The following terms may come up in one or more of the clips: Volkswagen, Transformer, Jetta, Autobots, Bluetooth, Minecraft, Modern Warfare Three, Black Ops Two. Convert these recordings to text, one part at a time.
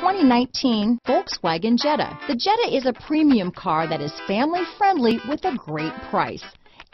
2019 Volkswagen Jetta. The Jetta is a premium car that is family-friendly with a great price.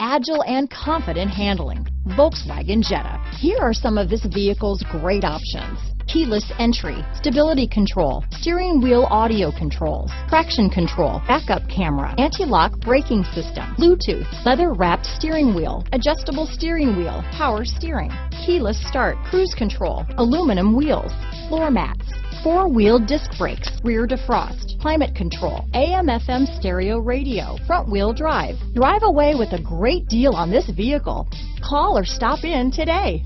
Agile and confident handling. Volkswagen Jetta. Here are some of this vehicle's great options. Keyless entry, stability control, steering wheel audio controls, traction control, backup camera, anti-lock braking system, Bluetooth, leather-wrapped steering wheel, adjustable steering wheel, power steering, keyless start, cruise control, aluminum wheels, floor mats, four-wheel disc brakes, rear defrost, climate control, AM/FM stereo radio, front-wheel drive. Drive away with a great deal on this vehicle. Call or stop in today.